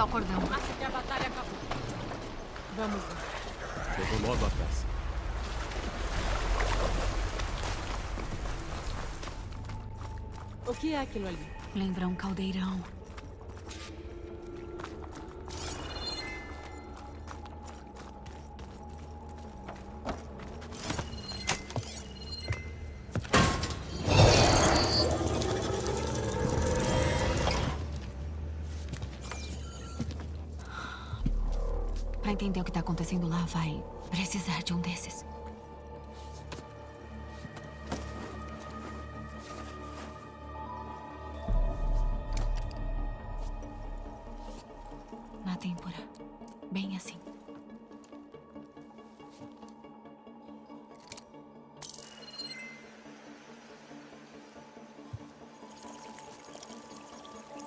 ao cordão. Acho que a batalha acabou. Vamos lá. Eu vou logo atrás. O que é aquilo ali? Lembra um caldeirão. Pra entender o que tá acontecendo lá, vai precisar de um desses. Na têmpora. Bem assim.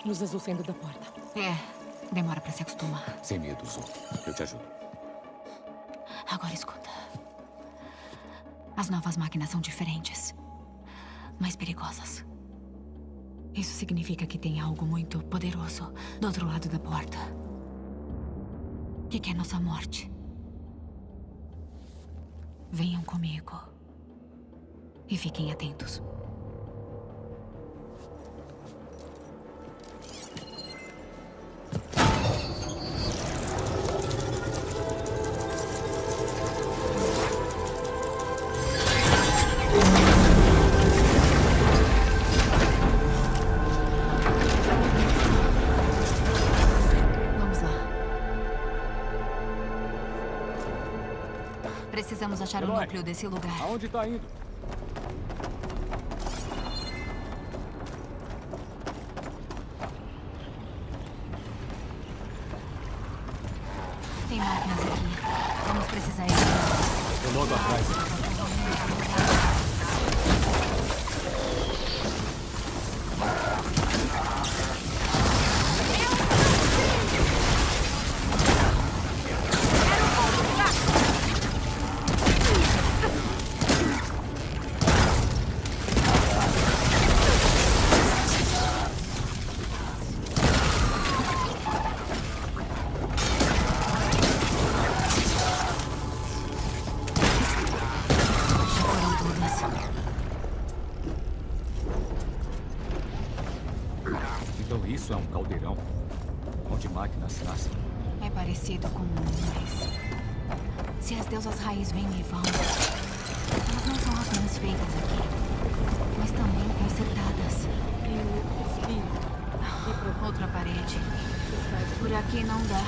Luz azul saindo da porta. É. Demora pra se acostumar. Sem medo, Zou. Eu te ajudo. Agora escuta. As novas máquinas são diferentes. Mais perigosas. Isso significa que tem algo muito poderoso do outro lado da porta. Que quer nossa morte. Venham comigo. E fiquem atentos. Precisamos achar o núcleo desse lugar. Aonde tá indo? Tem máquinas aqui. Vamos precisar ir. Estou logo atrás. Isso é um caldeirão, onde máquinas nascem. É parecido com um, mas... se as deusas raiz vêm e vão, elas não são apenas feitas aqui, mas também consertadas. E o espinho? Outra parede. Por aqui não dá.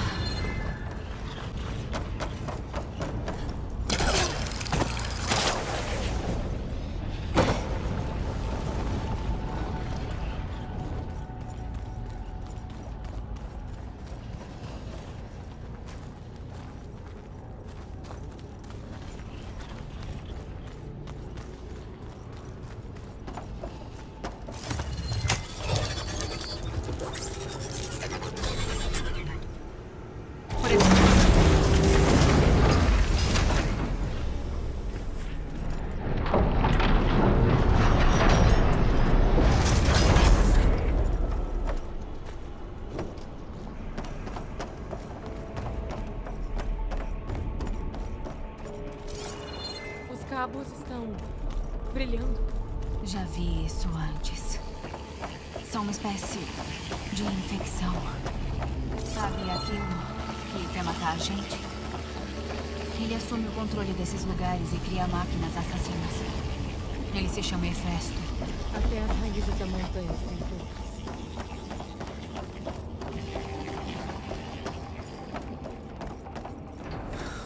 Já vi isso antes. São uma espécie de infecção. Sabe aquilo que quer matar a gente? Ele assume o controle desses lugares e cria máquinas assassinas. Ele se chama Hefesto. Até as raízes da montanha têm poucas.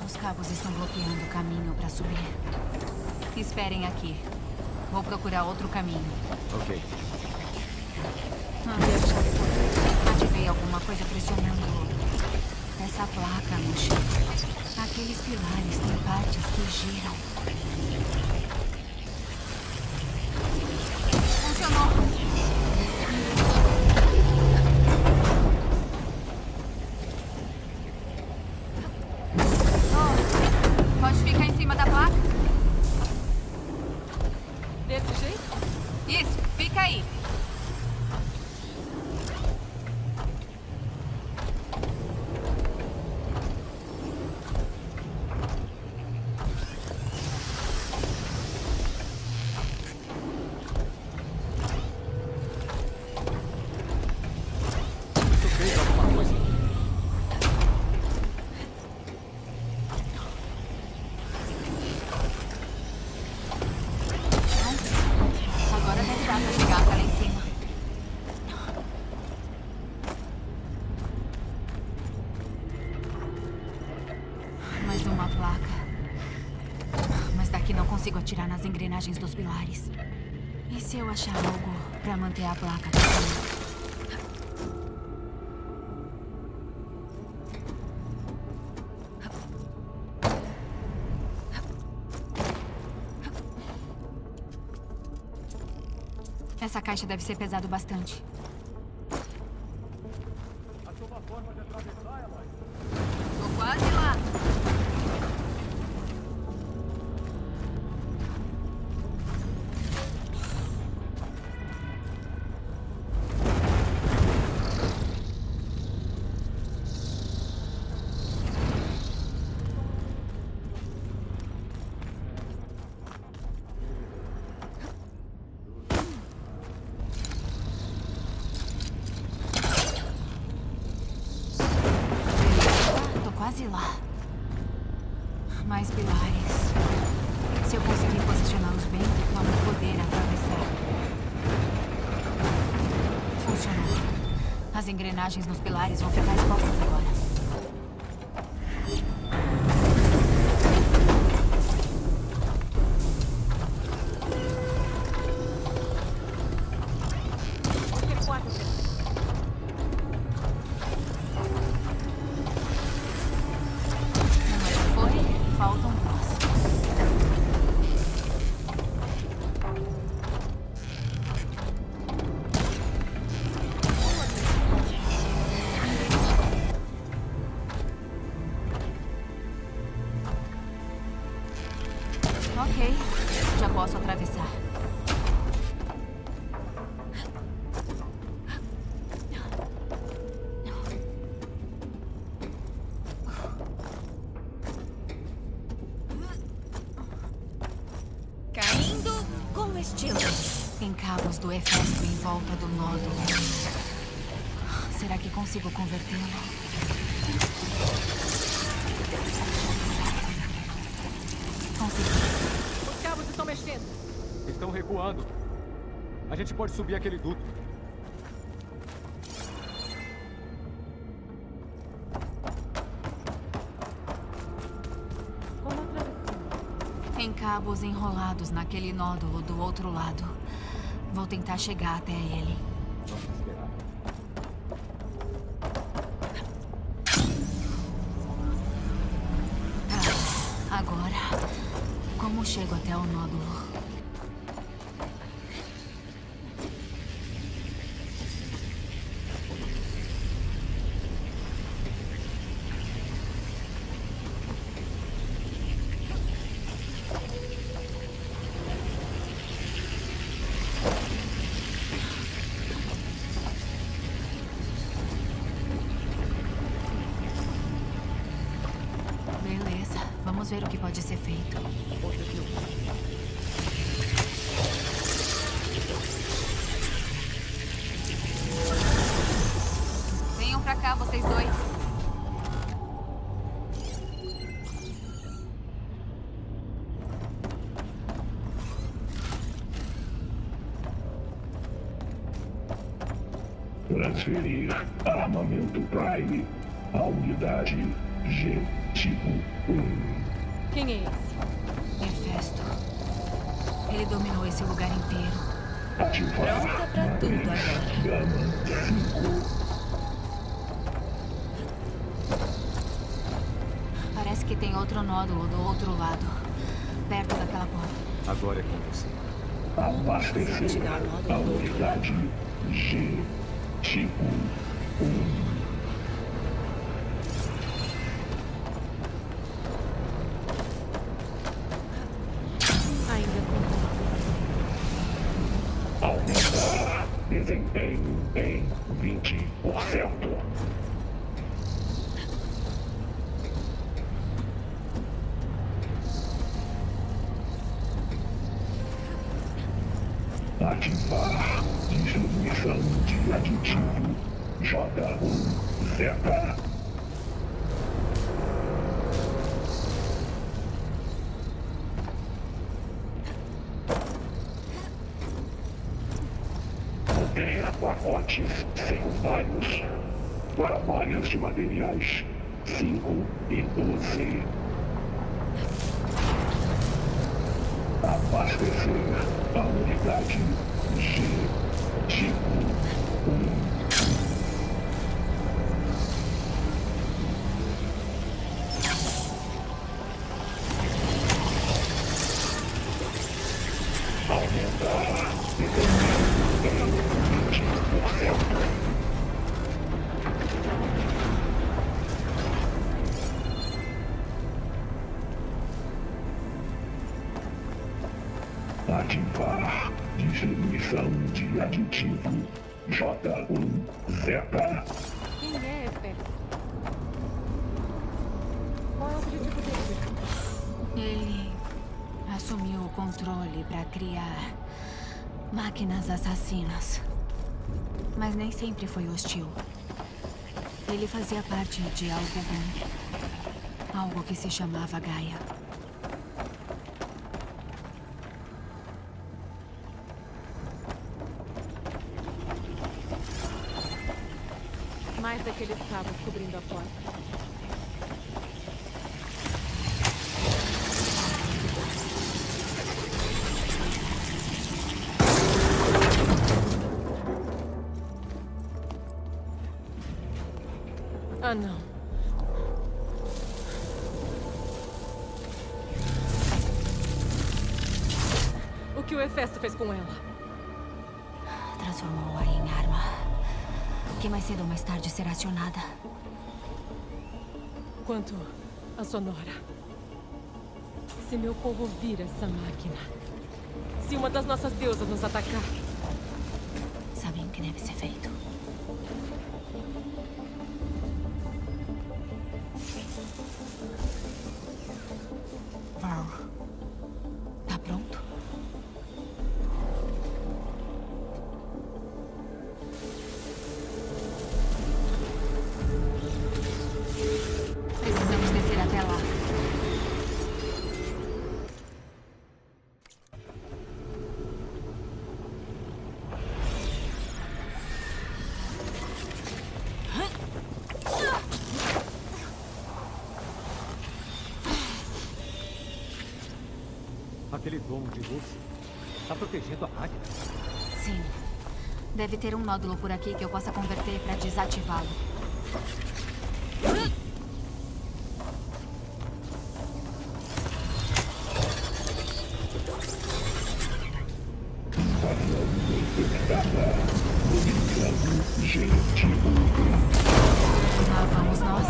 Os cabos estão bloqueando o caminho para subir. Esperem aqui. Vou procurar outro caminho. Ok. Ativei alguma coisa pressionando essa placa no chão. Aqueles pilares têm partes que giram. Funcionou! Oh, pode ficar em cima da placa? Desse jeito? Isso, fica aí. consigo atirar nas engrenagens dos pilares. E se eu achar algo pra manter a placa aqui? Essa caixa deve ser pesado bastante. Achou uma forma de atravessar, Aloy? Tô quase lá. As engrenagens nos pilares vão ficar expostas agora. Ok, já posso atravessar. Caindo com estilo. Tem cabos do Hefesto em volta do nódulo. Será que consigo convertê-lo? Consegui. Estão mexendo. Estão recuando. A gente pode subir aquele duto. Como atravessar? Tem cabos enrolados naquele nódulo do outro lado. Vou tentar chegar até ele. Vamos esperar. Agora... Como chego até o nódulo? Beleza, vamos ver o que pode ser feito. Venham pra cá, vocês dois. Transferir armamento Prime à unidade G tipo 1. Quem é esse? Hefesto. Ele dominou esse lugar inteiro. Ativar. Pronta pra tudo agora. Gama 5. Parece que tem outro nódulo do outro lado. Perto daquela porta. Agora é com você. Abastecer a unidade G tipo 1. Desempenho em 20%. Ativar distribuição de aditivo J1Z. Pacotes secundários para malhas de materiais 5 e 12. abastecer a unidade G, tipo 1. Ativar distribuição de aditivo J1Z. Quem é Hefesto? Qual é o objetivo dele? Ele assumiu o controle para criar máquinas assassinas. Mas nem sempre foi hostil. Ele fazia parte de algo bom. Algo que se chamava Gaia. Mais daqueles cabos cobrindo a porta. Ah, não. O que o Hefesto fez com ela? Transformou-a em arma. Que mais cedo ou mais tarde será acionada. Quanto à Sonora, se meu povo vira essa máquina, se uma das nossas deusas nos atacar, sabem o que deve ser feito. Val, tá pronto? Aquele domo de luxo está protegendo a máquina. Sim. Deve ter um nódulo por aqui que eu possa converter para desativá-lo. Lá vamos nós.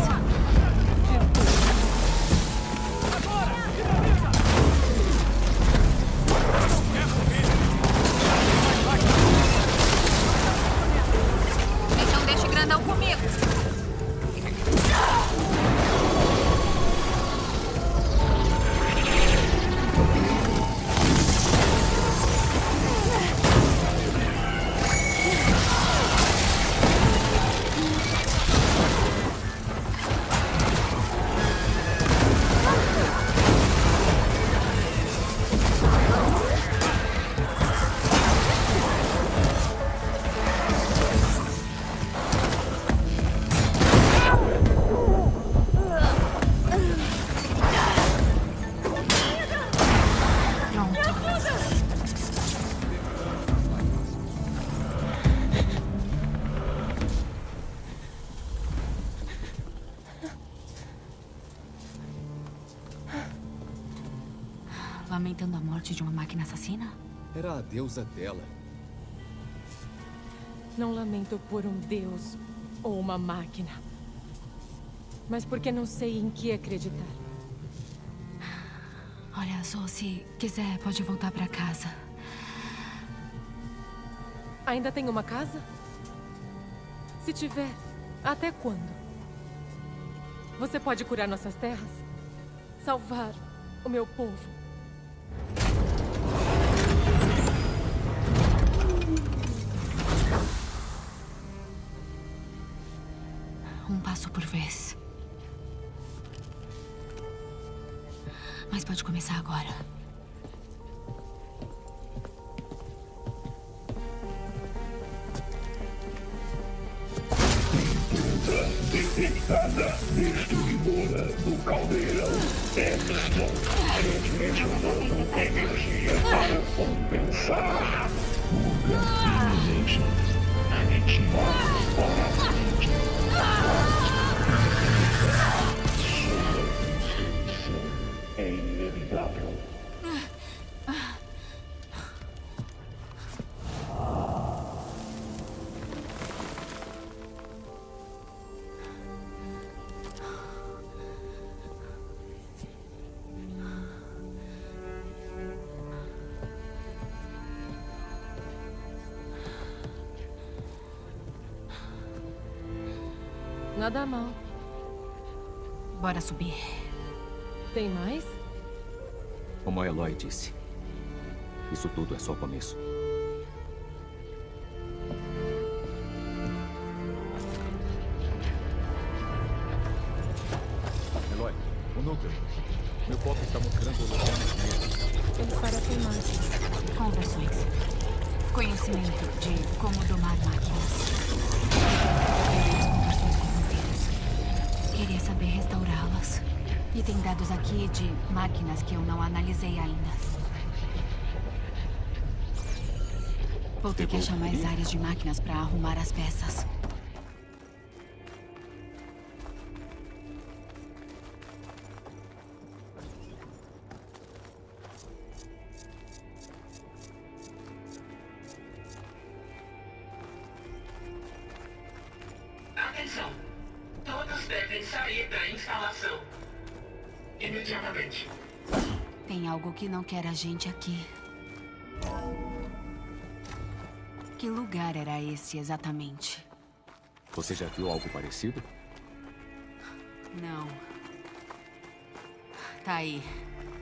Lamentando a morte de uma máquina assassina? Era a deusa dela. Não lamento por um deus ou uma máquina. Mas porque não sei em que acreditar. Olha só, se quiser, pode voltar pra casa. Ainda tem uma casa? Se tiver, até quando? Você pode curar nossas terras? Salvar o meu povo? Um passo por vez. Mas pode começar agora. fixada, destruidora do caldeirão. Hefesto transmite o novo energia para compensar os gatilhos ritmados para a frente. Sua é inevitável. Nada mal. Bora subir. Tem mais? Como a Aloy disse, isso tudo é só o começo. Aloy, o núcleo. Meu copo está mostrando o lugar mesmo. Eles parecem mais. Conversões. Conhecimento de como domar máquinas. Queria saber restaurá-las. E tem dados aqui de máquinas que eu não analisei ainda. Vou ter que achar mais áreas de máquinas para arrumar as peças. Que não quer a gente aqui. Que lugar era esse exatamente? Você já viu algo parecido? Não. Tá aí.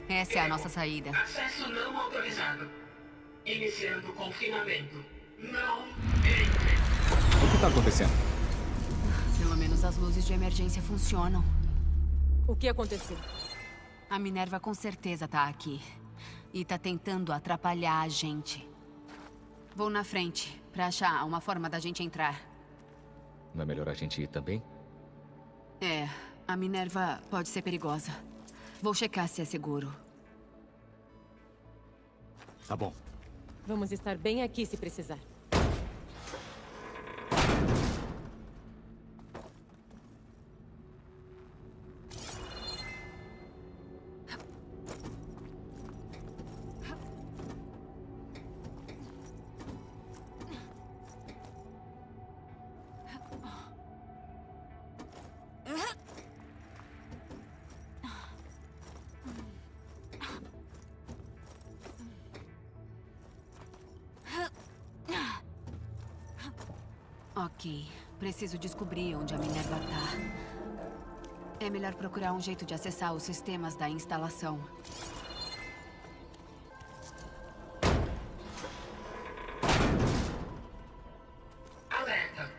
Essa é a nossa saída. Acesso não autorizado. Iniciando o confinamento. Não entre. O que tá acontecendo? Pelo menos as luzes de emergência funcionam. O que aconteceu? A Minerva com certeza tá aqui. E tá tentando atrapalhar a gente. Vou na frente, pra achar uma forma da gente entrar. Não é melhor a gente ir também? É, a Minerva pode ser perigosa. Vou checar se é seguro. Tá bom. Vamos estar bem aqui se precisar. Ok, preciso descobrir onde a Minerva tá. É melhor procurar um jeito de acessar os sistemas da instalação. Alerta!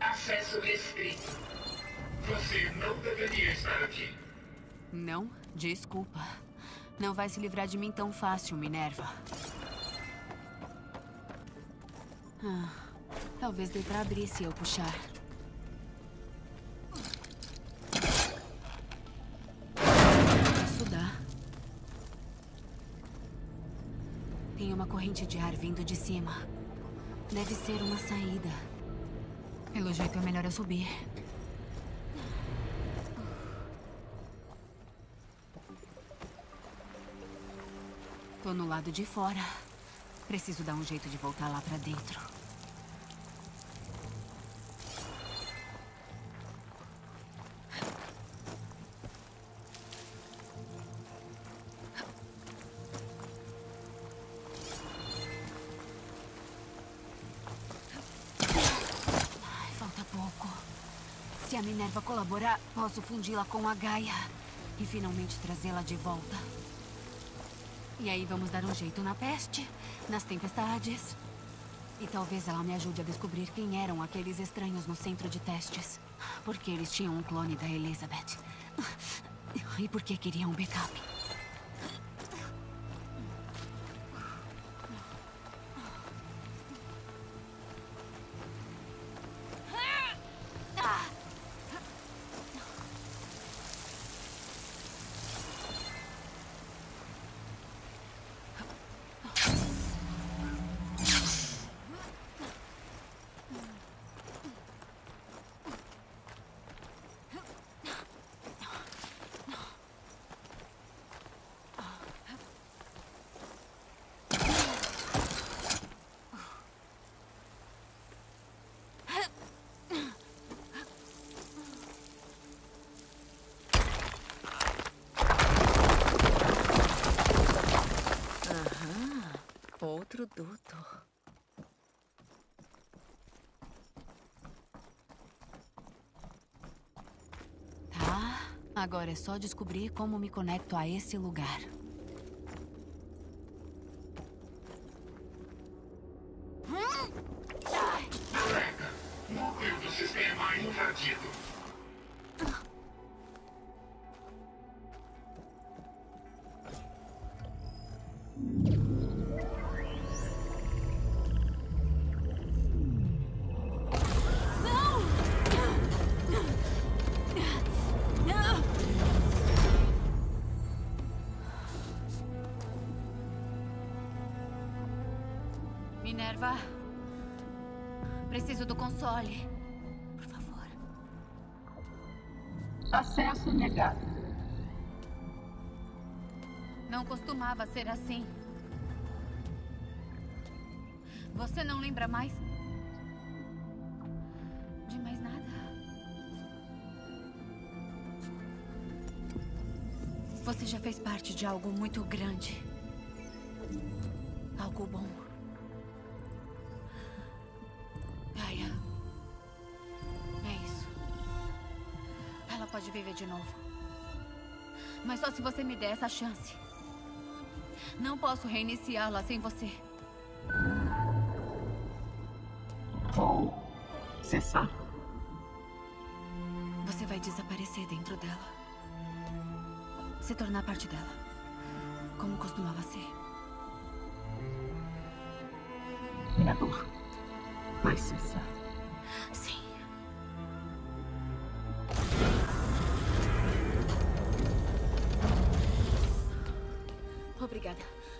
Acesso restrito. Você não deveria estar aqui. Não? Desculpa. Não vai se livrar de mim tão fácil, Minerva. Talvez dê pra abrir se eu puxar. Isso dá. Tem uma corrente de ar vindo de cima. Deve ser uma saída. Pelo jeito é melhor eu subir. Tô no lado de fora. Preciso dar um jeito de voltar lá pra dentro. Se a Minerva colaborar, posso fundi-la com a Gaia e finalmente trazê-la de volta. E aí vamos dar um jeito na peste, nas tempestades. E talvez ela me ajude a descobrir quem eram aqueles estranhos no centro de testes. Porque eles tinham um clone da Elizabeth. E porque queriam um backup. Agora é só descobrir como me conecto a esse lugar. Colega, núcleo do sistema invadido. Minerva, preciso do console. Por favor. Acesso negado. Não costumava ser assim. Você não lembra mais? De mais nada? Você já fez parte de algo muito grande. Algo bom. Gaia. É isso. Ela pode viver de novo. Mas só se você me der essa chance. Não posso reiniciá-la sem você. Vou cessar. Você vai desaparecer dentro dela. Se tornar parte dela. Como costumava ser. Minha dor. Vai cessar. Sim. Obrigada.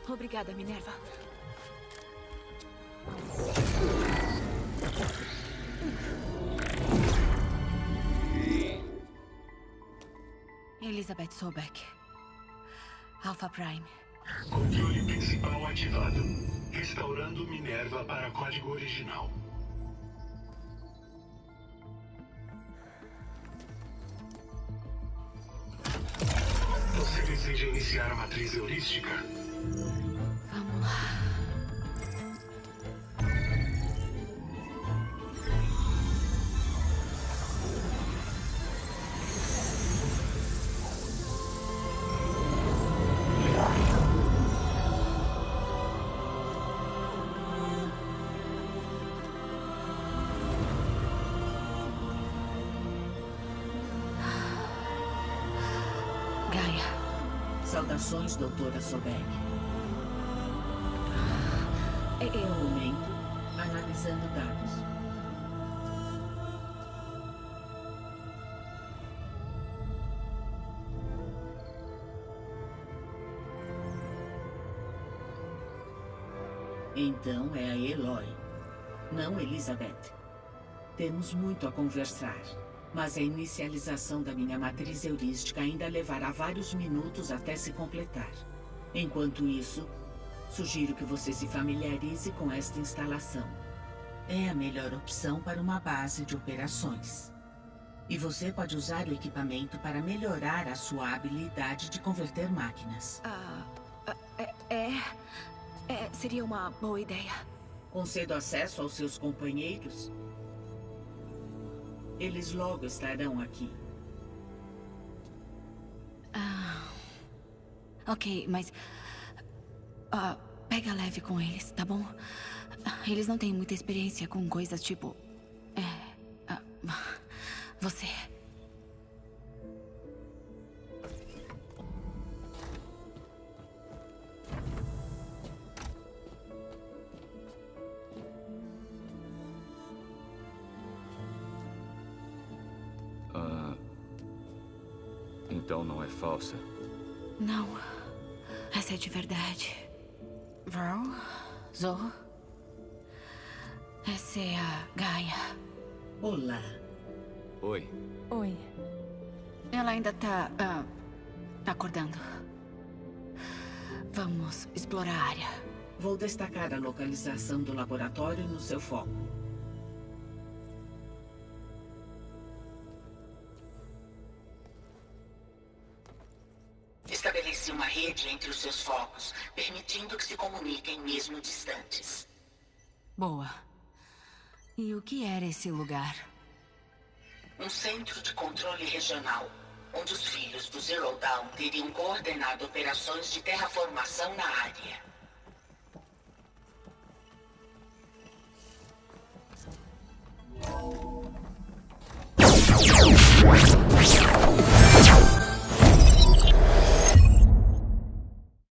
Obrigada, Minerva. Elisabet Sobeck. Alpha Prime. Controle principal ativado. Restaurando Minerva para código original. Você deseja iniciar a matriz heurística? Vamos lá. Gaia. Saudações, doutora Sobeck. É o momento, analisando dados. Então é a Eloy, não Elizabeth. Temos muito a conversar. Mas a inicialização da minha matriz heurística ainda levará vários minutos até se completar. Enquanto isso, sugiro que você se familiarize com esta instalação. É a melhor opção para uma base de operações. E você pode usar o equipamento para melhorar a sua habilidade de converter máquinas. Seria uma boa ideia. Concedo acesso aos seus companheiros? Eles logo estarão aqui. Ok, mas... pega leve com eles, tá bom? Eles não têm muita experiência com coisas tipo... você... Então não é falsa? Não. Essa é de verdade. Vral? Zo? Essa é a Gaia. Olá. Oi. Oi. Ela ainda tá... tá acordando. Vamos explorar a área. Vou destacar a localização do laboratório no seu foco. Estabeleci uma rede entre os seus focos, permitindo que se comuniquem mesmo distantes. Boa. E o que era esse lugar? Um centro de controle regional, onde os filhos do Zero Dawn teriam coordenado operações de terraformação na área.